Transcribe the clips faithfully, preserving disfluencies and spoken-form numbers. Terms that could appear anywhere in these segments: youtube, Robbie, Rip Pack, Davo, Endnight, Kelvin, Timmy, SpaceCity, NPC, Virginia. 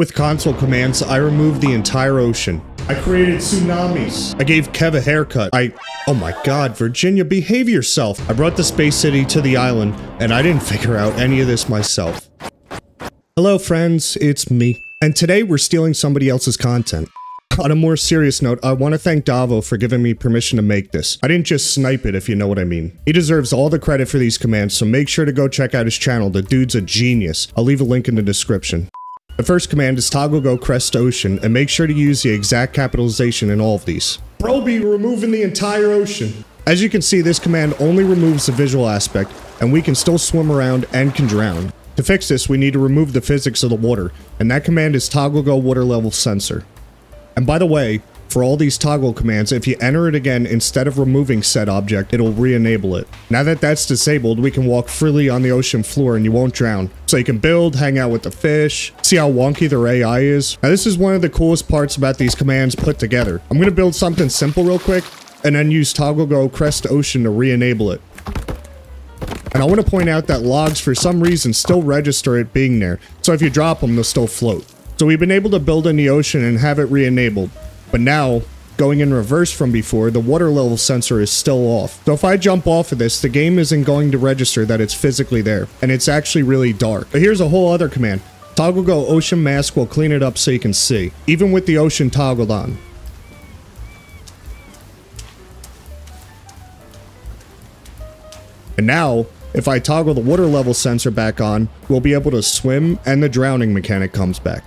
With console commands, I removed the entire ocean. I created tsunamis. I gave Kev a haircut. I... Oh my god, Virginia, behave yourself! I brought the space city to the island, and I didn't figure out any of this myself. Hello friends, it's me. And today we're stealing somebody else's content. On a more serious note, I want to thank Davo for giving me permission to make this. I didn't just snipe it, if you know what I mean. He deserves all the credit for these commands, so make sure to go check out his channel. The dude's a genius. I'll leave a link in the description. The first command is toggle go crest ocean, and make sure to use the exact capitalization in all of these. Bro be removing the entire ocean. As you can see, this command only removes the visual aspect, and we can still swim around and can drown. To fix this, we need to remove the physics of the water, and that command is toggle go water level sensor. And by the way, for all these toggle commands, if you enter it again instead of removing said object, it'll re-enable it. Now that that's disabled, we can walk freely on the ocean floor and you won't drown. So you can build, hang out with the fish, see how wonky their A I is. Now this is one of the coolest parts about these commands put together. I'm gonna build something simple real quick, and then use toggle go crest ocean to re-enable it. And I want to point out that logs for some reason still register it being there, so if you drop them, they'll still float. So we've been able to build in the ocean and have it re-enabled. But now, going in reverse from before, the water level sensor is still off. So if I jump off of this, the game isn't going to register that it's physically there, and it's actually really dark. But here's a whole other command. Toggle go ocean mask will clean it up so you can see, even with the ocean toggled on. And now, if I toggle the water level sensor back on, we'll be able to swim, and the drowning mechanic comes back.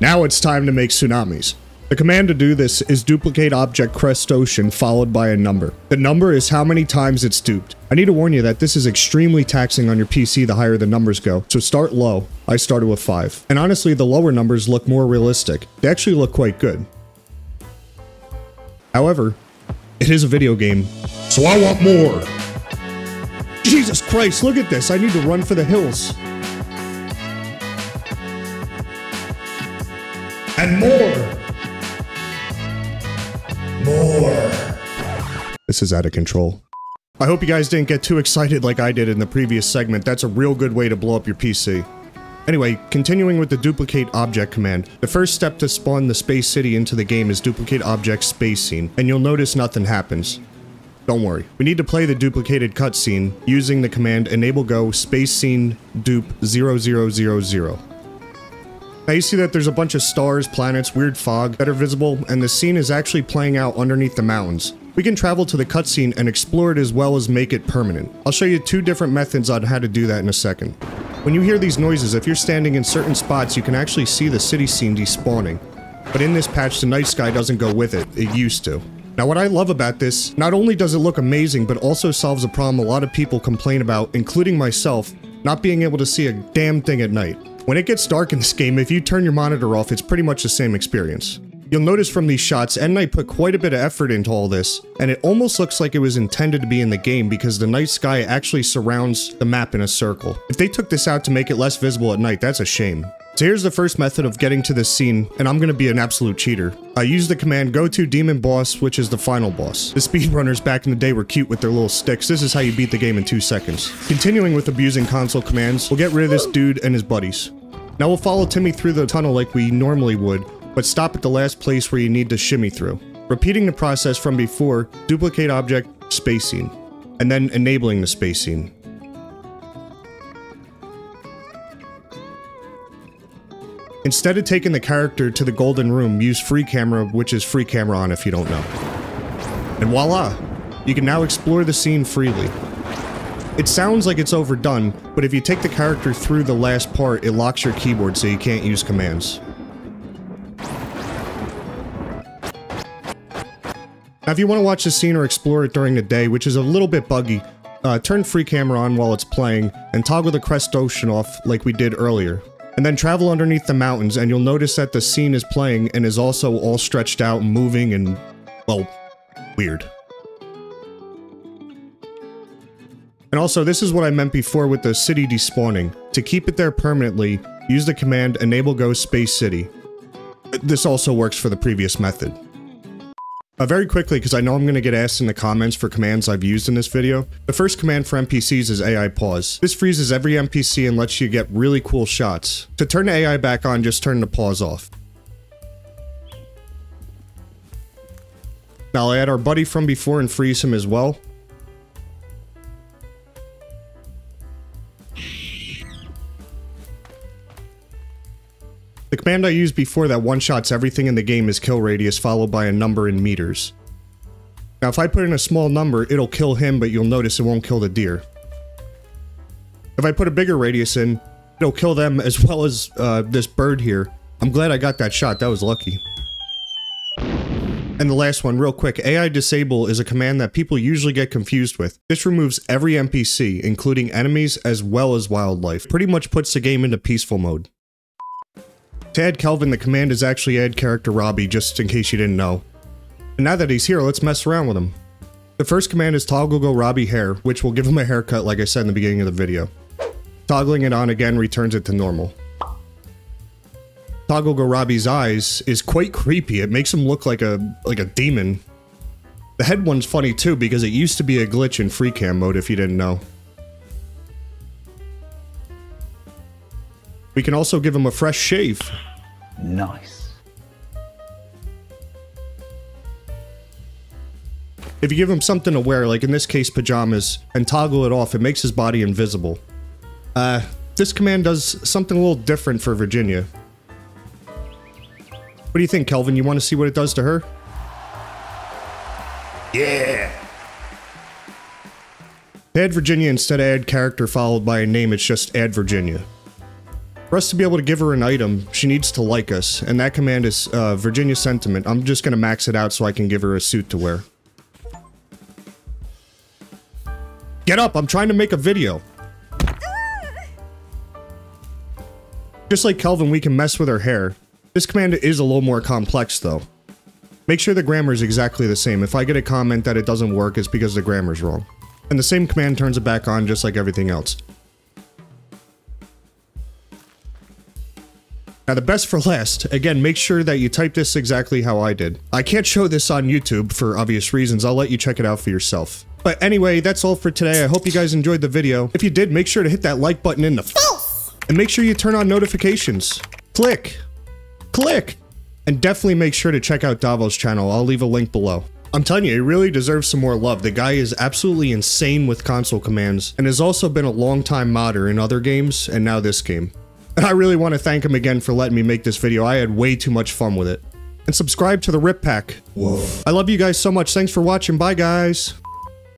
Now it's time to make tsunamis. The command to do this is duplicate object crest ocean followed by a number. The number is how many times it's duped. I need to warn you that this is extremely taxing on your P C the higher the numbers go, so start low. I started with five. And honestly, the lower numbers look more realistic. They actually look quite good. However, it is a video game, so I want more! Jesus Christ, look at this! I need to run for the hills! And more! More! This is out of control. I hope you guys didn't get too excited like I did in the previous segment. That's a real good way to blow up your P C. Anyway, continuing with the duplicate object command, the first step to spawn the space city into the game is duplicate object space scene, and you'll notice nothing happens. Don't worry. We need to play the duplicated cutscene using the command enable go space scene dupe zero zero zero zero. Now you see that there's a bunch of stars, planets, weird fog that are visible, and the scene is actually playing out underneath the mountains. We can travel to the cutscene and explore it as well as make it permanent. I'll show you two different methods on how to do that in a second. When you hear these noises, if you're standing in certain spots, you can actually see the city scene despawning. But in this patch, the night sky doesn't go with it. It used to. Now what I love about this, not only does it look amazing, but also solves a problem a lot of people complain about, including myself, not being able to see a damn thing at night. When it gets dark in this game, if you turn your monitor off, it's pretty much the same experience. You'll notice from these shots, Endnight put quite a bit of effort into all this, and it almost looks like it was intended to be in the game because the night sky actually surrounds the map in a circle. If they took this out to make it less visible at night, that's a shame. So here's the first method of getting to this scene, and I'm gonna be an absolute cheater. I use the command go to demon boss, which is the final boss. The speedrunners back in the day were cute with their little sticks. This is how you beat the game in two seconds. Continuing with abusing console commands, we'll get rid of this dude and his buddies. Now we'll follow Timmy through the tunnel like we normally would, but stop at the last place where you need to shimmy through. Repeating the process from before, duplicate object, space scene, and then enabling the space scene. Instead of taking the character to the golden room, use free camera, which is free camera on if you don't know. And voila! You can now explore the scene freely. It sounds like it's overdone, but if you take the character through the last part, it locks your keyboard so you can't use commands. Now if you want to watch the scene or explore it during the day, which is a little bit buggy, uh, turn free camera on while it's playing, and toggle the crest ocean off like we did earlier. And then travel underneath the mountains, and you'll notice that the scene is playing and is also all stretched out, moving, and, well, weird. And also, this is what I meant before with the city despawning. To keep it there permanently, use the command enable go space city. This also works for the previous method. Uh, very quickly, because I know I'm going to get asked in the comments for commands I've used in this video. The first command for N P Cs is A I pause. This freezes every N P C and lets you get really cool shots. To turn the A I back on, just turn the pause off. Now I'll add our buddy from before and freeze him as well. The command I used before that one-shots everything in the game is kill radius, followed by a number in meters. Now if I put in a small number, it'll kill him, but you'll notice it won't kill the deer. If I put a bigger radius in, it'll kill them as well as uh, this bird here. I'm glad I got that shot, that was lucky. And the last one, real quick, A I disable is a command that people usually get confused with. This removes every N P C, including enemies as well as wildlife. Pretty much puts the game into peaceful mode. To add Kelvin, the command is actually add character Robbie, just in case you didn't know. And now that he's here, let's mess around with him. The first command is toggle go Robbie hair, which will give him a haircut like I said in the beginning of the video. Toggling it on again returns it to normal. Toggle go Robbie's eyes is quite creepy, it makes him look like a, like a demon. The head one's funny too, because it used to be a glitch in free cam mode if you didn't know. We can also give him a fresh shave. Nice. If you give him something to wear, like in this case pajamas, and toggle it off, it makes his body invisible. Uh, this command does something a little different for Virginia. What do you think, Kelvin? You want to see what it does to her? Yeah! To add Virginia, instead of add character followed by a name, it's just add Virginia. For us to be able to give her an item, she needs to like us, and that command is uh, Virginia Sentiment. I'm just going to max it out so I can give her a suit to wear. Get up! I'm trying to make a video! Just like Kelvin, we can mess with her hair. This command is a little more complex, though. Make sure the grammar is exactly the same. If I get a comment that it doesn't work, it's because the grammar's wrong. And the same command turns it back on just like everything else. Now the best for last, again, make sure that you type this exactly how I did. I can't show this on YouTube for obvious reasons, I'll let you check it out for yourself. But anyway, that's all for today, I hope you guys enjoyed the video. If you did, make sure to hit that like button in the face! And make sure you turn on notifications. Click! Click! And definitely make sure to check out Davo's channel, I'll leave a link below. I'm telling you, he really deserves some more love. The guy is absolutely insane with console commands, and has also been a long-time modder in other games, and now this game. And I really want to thank him again for letting me make this video. I had way too much fun with it. And subscribe to the Rip Pack. Whoa. I love you guys so much. Thanks for watching. Bye, guys.